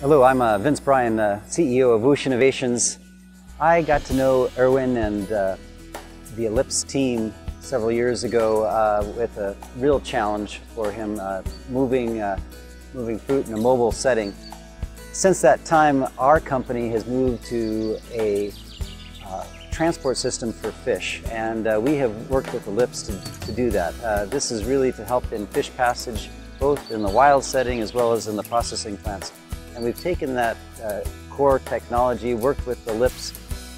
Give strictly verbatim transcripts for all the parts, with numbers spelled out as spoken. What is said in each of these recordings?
Hello, I'm uh, Vince Bryan, the C E O of Whooshh Innovations. I got to know Irwin and uh, the Ellips team several years ago uh, with a real challenge for him, uh, moving, uh, moving fruit in a mobile setting. Since that time, our company has moved to a uh, transport system for fish, and uh, we have worked with Ellips to, to do that. Uh, this is really to help in fish passage, both in the wild setting as well as in the processing plants. And we've taken that uh, core technology, worked with Ellips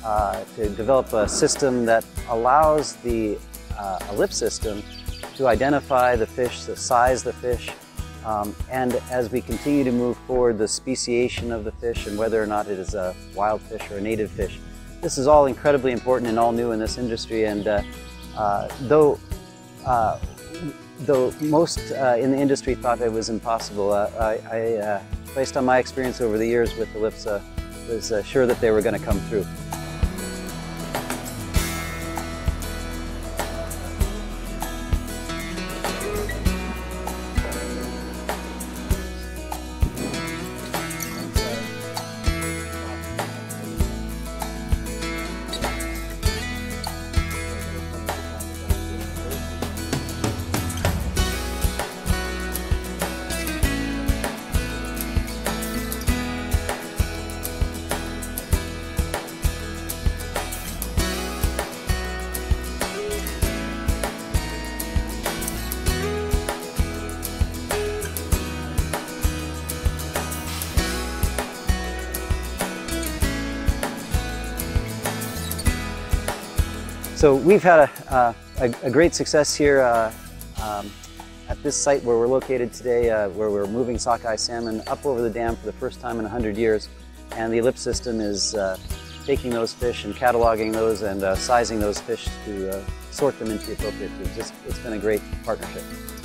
uh, to develop a system that allows the uh, Ellips system to identify the fish, the size of the fish, um, and as we continue to move forward, the speciation of the fish and whether or not it is a wild fish or a native fish. This is all incredibly important and all new in this industry, and uh, uh, though uh, Though most uh, in the industry thought it was impossible, uh, I, I uh, based on my experience over the years with Ellips, uh, was uh, sure that they were going to come through. So we've had a, uh, a, a great success here uh, um, at this site where we're located today, uh, where we're moving sockeye salmon up over the dam for the first time in one hundred years. And the Ellips system is uh, taking those fish and cataloging those and uh, sizing those fish to uh, sort them into the appropriate foods. It's, it's been a great partnership.